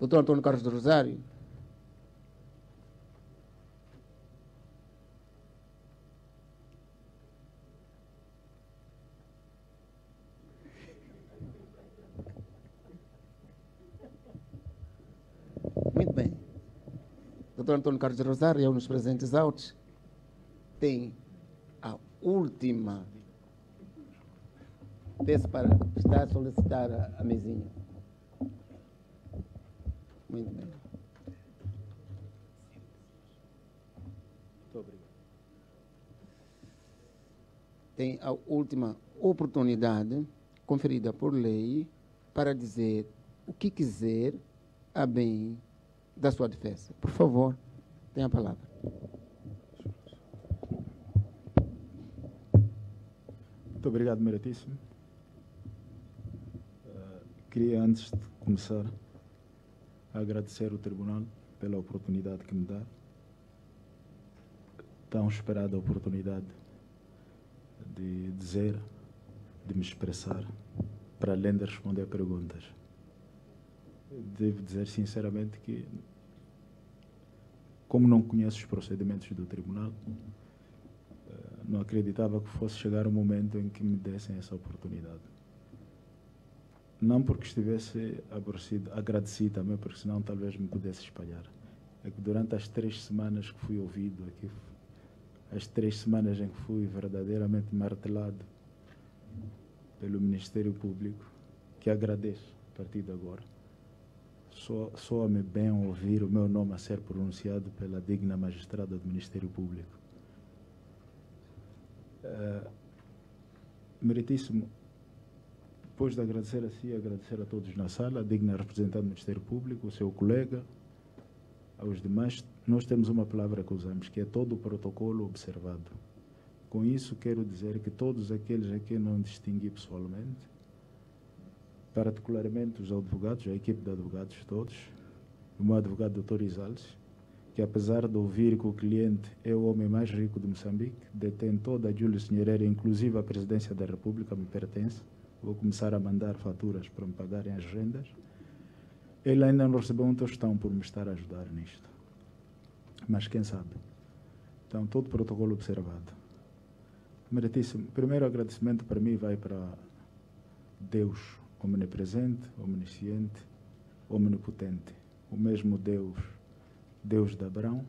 Dr. António Carlos do Rosário, muito bem, Dr. António Carlos do Rosário é um dos presentes altos, tem a última peça para estar a solicitar a mesinha. Muito bem. Muito obrigado. Tem a última oportunidade conferida por lei para dizer o que quiser a bem da sua defesa. Por favor, tenha a palavra. Muito obrigado, meritíssimo. Queria, antes de começar, agradecer ao Tribunal pela oportunidade que me dá, tão esperada oportunidade de dizer, de me expressar, para além de responder perguntas. Devo dizer sinceramente que, como não conheço os procedimentos do Tribunal, não acreditava que fosse chegar o momento em que me dessem essa oportunidade. Não porque estivesse agradecido também, porque senão talvez me pudesse espalhar. É que durante as 3 semanas que fui ouvido aqui, as 3 semanas em que fui verdadeiramente martelado pelo Ministério Público, que agradeço a partir de agora, soa-me bem ouvir o meu nome a ser pronunciado pela digna magistrada do Ministério Público. Meritíssimo, depois de agradecer a si, agradecer a todos na sala, a digna representante do Ministério Público, o seu colega, aos demais, nós temos uma palavra que usamos, que é todo o protocolo observado. Com isso, quero dizer que todos aqueles a quem não distingui pessoalmente, particularmente os advogados, a equipe de advogados todos, o meu advogado Dr. Isales, que apesar de ouvir que o cliente é o homem mais rico de Moçambique, detém toda a Júlia Senhoreira, inclusive a Presidência da República, me pertence, vou começar a mandar faturas para me pagarem as rendas, ele ainda não recebeu um tostão por me estar a ajudar nisto. Mas quem sabe? Então, todo o protocolo observado. Meritíssimo, primeiro agradecimento para mim vai para Deus, omnipresente, omnisciente, omnipotente. O mesmo Deus, Deus de Abraão,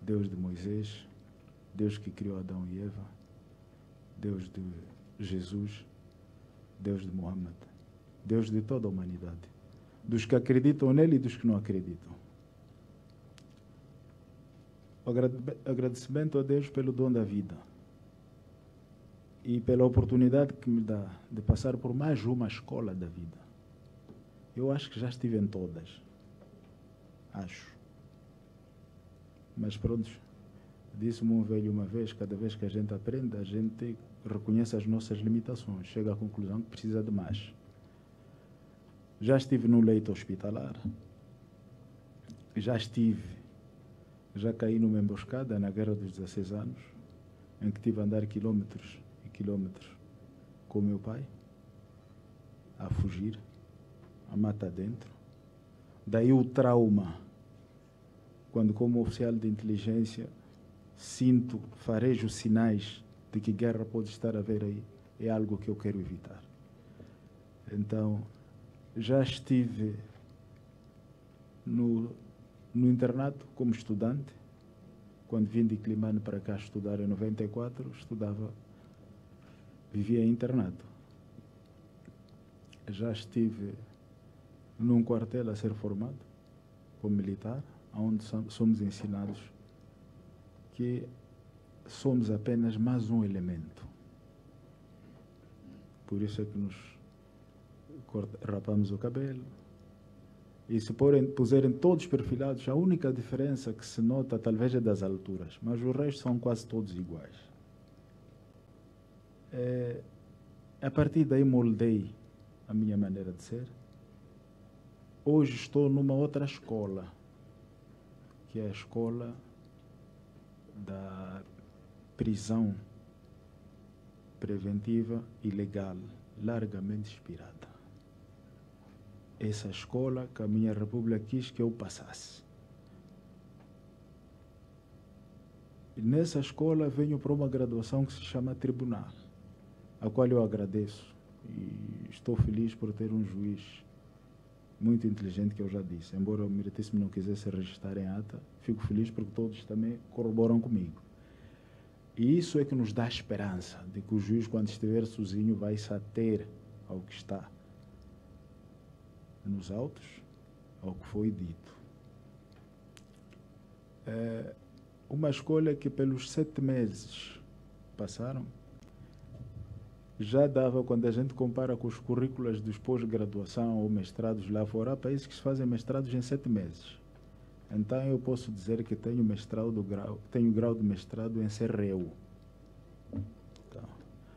Deus de Moisés, Deus que criou Adão e Eva, Deus de Jesus, Deus de Muhammad, Deus de toda a humanidade, dos que acreditam nele e dos que não acreditam. Agradecimento a Deus pelo dom da vida e pela oportunidade que me dá de passar por mais uma escola da vida. Eu acho que já estive em todas. Acho. Mas pronto, disse-me um velho uma vez, cada vez que a gente aprende, a gente reconhece as nossas limitações, chega à conclusão que precisa de mais. Já estive no leito hospitalar, já caí numa emboscada na guerra dos 16 anos, em que tive a andar quilómetros e quilómetros com o meu pai, a fugir, a mata dentro. Daí o trauma, quando como oficial de inteligência farejo sinais de que guerra pode estar a haver aí, é algo que eu quero evitar. Então, já estive no internato como estudante, quando vim de Quelimane para cá estudar em 94, vivia em internato. Já estive num quartel a ser formado como militar, onde somos ensinados que somos apenas mais um elemento. Por isso é que nos rapamos o cabelo. E se puserem todos perfilados, a única diferença que se nota talvez é das alturas, mas o resto são quase todos iguais. A partir daí moldei a minha maneira de ser. Hoje estou numa outra escola, que é a escola da prisão preventiva e legal, largamente inspirada. essa escola que a minha república quis que eu passasse. E nessa escola venho para uma graduação que se chama tribunal, a qual eu agradeço e estou feliz por ter um juiz muito inteligente, que eu já disse. Embora o meritíssimo não quisesse registrar em ata, fico feliz porque todos também corroboram comigo. E isso é que nos dá esperança de que o juiz, quando estiver sozinho, vai se ater ao que está nos autos, ao que foi dito. É uma escolha que pelos 7 meses passaram, já dava, quando a gente compara com os currículos dos pós-graduação ou mestrados lá fora, há países que se fazem mestrados em 7 meses. Então eu posso dizer que tenho grau de mestrado em CREU. Então,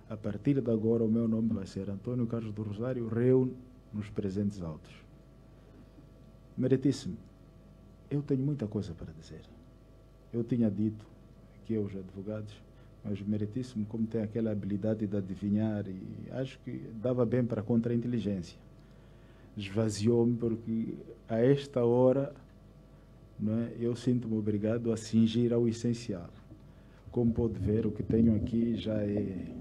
a partir de agora o meu nome vai ser António Carlos do Rosário, REU nos presentes autos. Meritíssimo, eu tenho muita coisa para dizer. Eu tinha dito que os advogados, mas meritíssimo, como tem aquela habilidade de adivinhar, e acho que dava bem para a contra-inteligência. Esvaziou-me, porque a esta hora, não é, eu sinto-me obrigado a cingir ao essencial. Como pode ver, o que tenho aqui já é...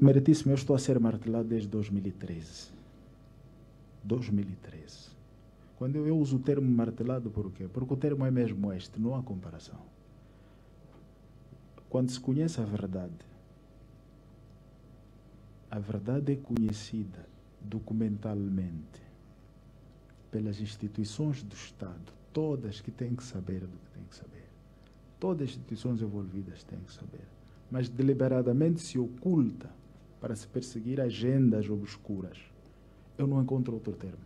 Meritíssimo, eu estou a ser martelado desde 2013. 2013. Quando eu uso o termo martelado, por quê? Porque o termo é mesmo este, não há comparação. Quando se conhece a verdade é conhecida documentalmente pelas instituições do Estado, todas que têm que saber do que têm que saber. Todas as instituições envolvidas têm que saber, mas deliberadamente se oculta para se perseguir agendas obscuras. Eu não encontro outro termo.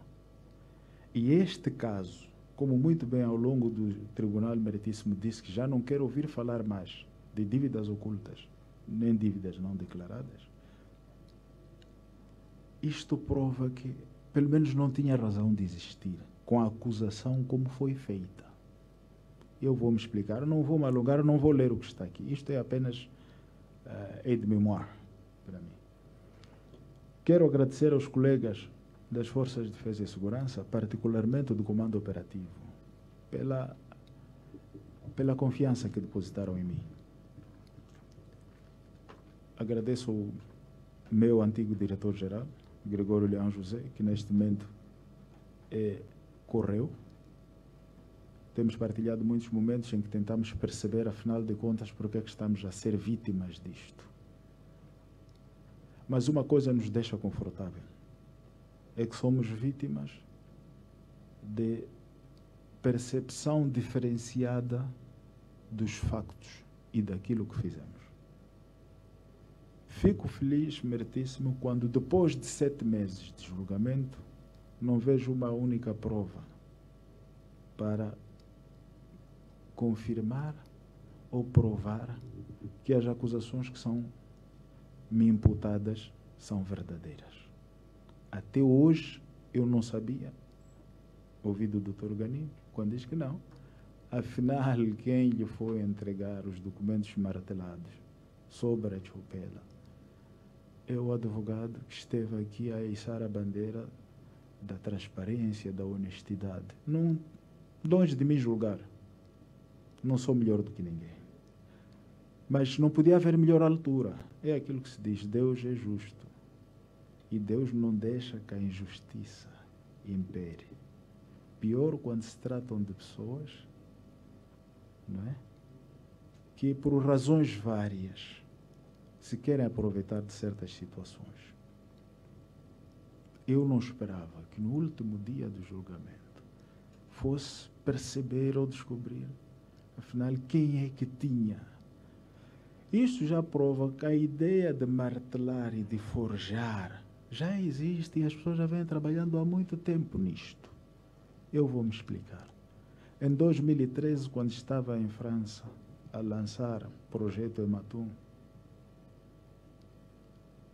E este caso, como muito bem ao longo do Tribunal Meritíssimo disse que já não quero ouvir falar mais de dívidas ocultas, nem dívidas não declaradas, isto prova que, pelo menos, não tinha razão de existir, com a acusação como foi feita. Eu vou me explicar, não vou me alongar, não vou ler o que está aqui. Isto é apenas aide-mémoire para mim. Quero agradecer aos colegas das Forças de Defesa e Segurança, particularmente do Comando Operativo, pela confiança que depositaram em mim. Agradeço ao meu antigo diretor-geral, Gregório Leão José, que neste momento é correu. Temos partilhado muitos momentos em que tentamos perceber, afinal de contas, porque é que estamos a ser vítimas disto. Mas uma coisa nos deixa confortável, é que somos vítimas de percepção diferenciada dos factos e daquilo que fizemos. Fico feliz, meritíssimo, quando depois de 7 meses de julgamento não vejo uma única prova para confirmar ou provar que as acusações que são me imputadas são verdadeiras. Até hoje eu não sabia, ouvi do Dr. Gani, quando diz que não, afinal quem lhe foi entregar os documentos martelados sobre a Chupela é o advogado que esteve aqui a içar a bandeira da transparência, da honestidade. Não, longe de me julgar, não sou melhor do que ninguém. Mas não podia haver melhor altura. É aquilo que se diz, Deus é justo. E Deus não deixa que a injustiça impere. Pior quando se tratam de pessoas, não é, que por razões várias se querem aproveitar de certas situações. Eu não esperava que no último dia do julgamento fosse perceber ou descobrir, afinal, quem é que tinha. Isso já prova que a ideia de martelar e de forjar já existe e as pessoas já vêm trabalhando há muito tempo nisto. Eu vou me explicar. Em 2013, quando estava em França a lançar o projeto Ematum,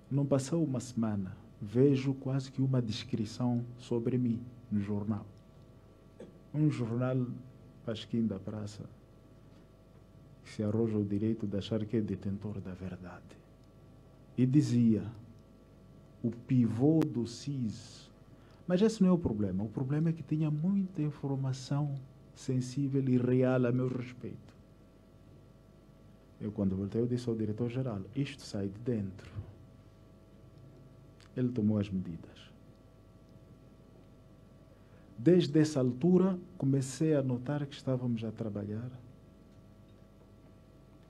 não passou uma semana, vejo quase que uma descrição sobre mim no jornal. Um jornal pasquim da praça, que se arroja o direito de achar que é detentor da verdade. E dizia, o pivô do CIS Mas esse não é o problema. O problema é que tinha muita informação sensível e real a meu respeito. Eu, quando voltei, eu disse ao diretor-geral, isto sai de dentro. Ele tomou as medidas. Desde essa altura, comecei a notar que estávamos a trabalhar,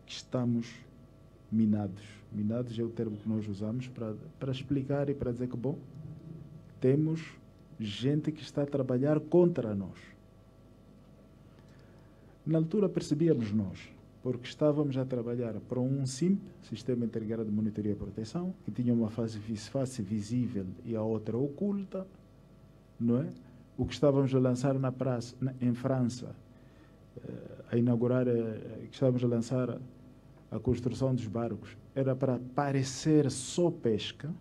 que estamos minados. Minados é o termo que nós usamos para explicar e para dizer que, bom, temos gente que está a trabalhar contra nós. Na altura percebíamos nós, porque estávamos a trabalhar para um SIMP, Sistema Integrado de Monitoria e Proteção, que tinha uma face visível e a outra oculta, não é? O que estávamos a lançar na praça, em França, a inaugurar, que estávamos a lançar a construção dos barcos, era para parecer só pesca.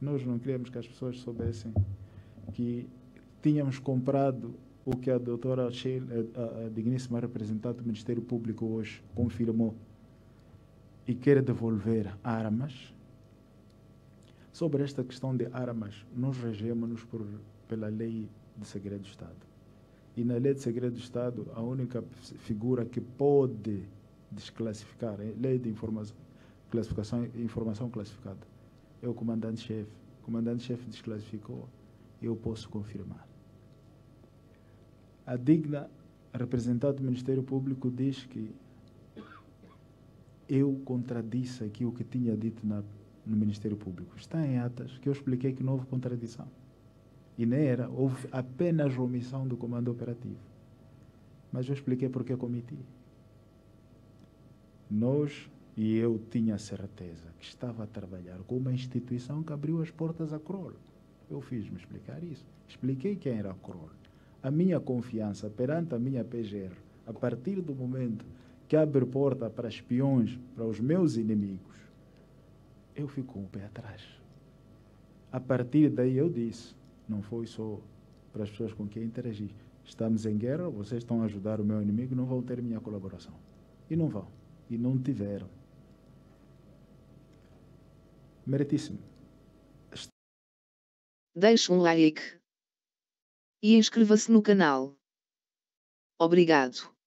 Nós não queríamos que as pessoas soubessem que tínhamos comprado o que a doutora Schell, a digníssima representante do Ministério Público, hoje confirmou, e quer devolver armas. Sobre esta questão de armas, nós regemos-nos pela Lei de Segredo do Estado. E na Lei de Segredo do Estado, a única figura que pode desclassificar é a Lei de Informação Classificada. É o comandante-chefe. O comandante-chefe desclassificou. Eu posso confirmar. A digna representante do Ministério Público diz que eu contradisse aqui o que tinha dito no Ministério Público. Está em atas que eu expliquei que não houve contradição. E nem era. Houve apenas omissão do comando operativo. Mas eu expliquei porque eu cometi. Nós... E eu tinha certeza que estava a trabalhar com uma instituição que abriu as portas a Crolo. Eu fiz-me explicar isso. Expliquei quem era a Crolo. A minha confiança perante a minha PGR, a partir do momento que abre porta para espiões, para os meus inimigos, eu fico com o pé atrás. A partir daí eu disse, não foi só para as pessoas com quem interagi. Estamos em guerra, vocês estão a ajudar o meu inimigo, não vão ter minha colaboração. E não vão. E não tiveram. Meritíssimo. Deixe um like e inscreva-se no canal. Obrigado.